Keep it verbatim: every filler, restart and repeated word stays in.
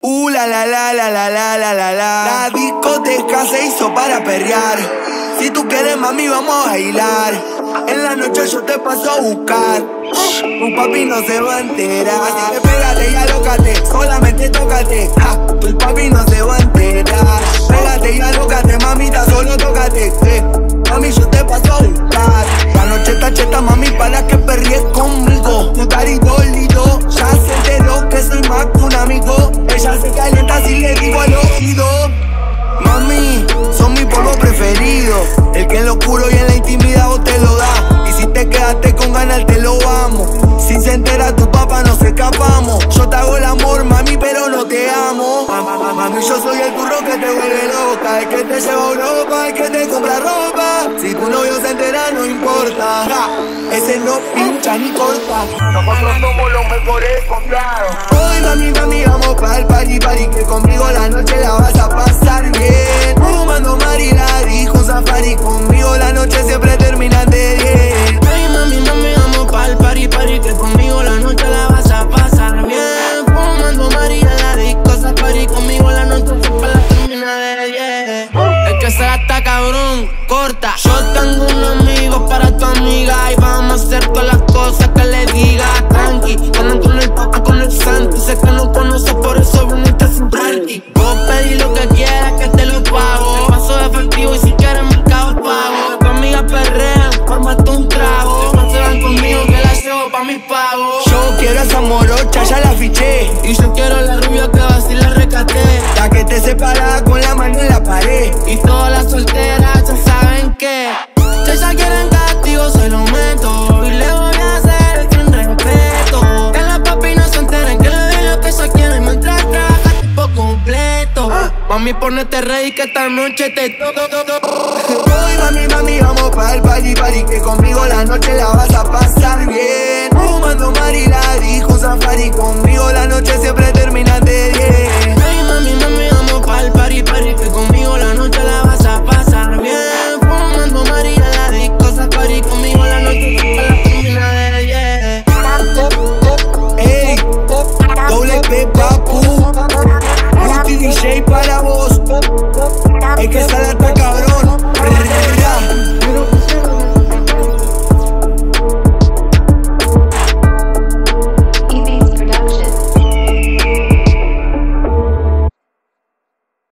Uh, la la la la la la la la la. La discoteca se hizo para perrear. Si tú quieres, mami, vamos a bailar. En la noche yo te paso a buscar. uh, Un papi no se va a enterar. Así que pégate y alócate, solamente tócate. ja, El papi no se va a enterar. Pégate y alócate, mamita, solo tócate. eh, Mami, yo te paso a buscar. La noche está cheta, mami, para que perries conmigo. Tu carito lindo, ya se enteró que soy más que un amigo. Ella se calienta si le digo al oído. Mami, son mi polvo preferido. El que en lo oscuro y en la intimidad vos te lo da. Y si te quedaste con ganas te lo vamos. Si se entera tu papá nos escapamos. Yo te hago el amor, mami, pero no te amo. Mami, yo soy el curro que te vuelve loca. El que te lleva ropa, el que te compra ropa. Si tu novio se entera no importa. ja, Ese no pincha ni corta. Nosotros somos los mejores comprados. Hoy, mami, mami, vamos pa'l party, party, que conmigo la noche la vas a pasar bien. Fumando marinari, con safari, conmigo la noche siempre termina de diez. Ay, mami, mami, vamos pa'l party, party, que conmigo la noche la vas a pasar bien. Fumando marinari, con safari, conmigo la noche siempre la termina de diez. El que se la está cabrón, corta. Yo tengo un amigo para tu amiga y vamos a hacer todas las cosas que le diga. Tranqui, andan con el papá, con el santi, sé que no conoce por eso viniste sin party. Vos pedí lo que quieras que te lo pago. Te paso de efectivo y si quieres me cago el pago. Tu amiga perrea, fórmate un trago. No se van conmigo que la llevo pa' mis pagos. Yo quiero esa morocha, ya la fiché. Y yo quiero la rubia que así la rescaté. La que te separada con la mano en la pared. Y todas las solteras ya saben que si ella quieren castigo se lo meto. Y le voy a hacer el gran respeto. Que las papi no se enteren que le doy lo que ella quiere. Mientras trabaja tipo completo. ah. Mami, ponete ready que esta noche te toco. Hoy, mami, mami, vamos pa'l party, party, que conmigo la noche la vas a pasar bien. Fumando marilari, con safari, conmigo la noche siempre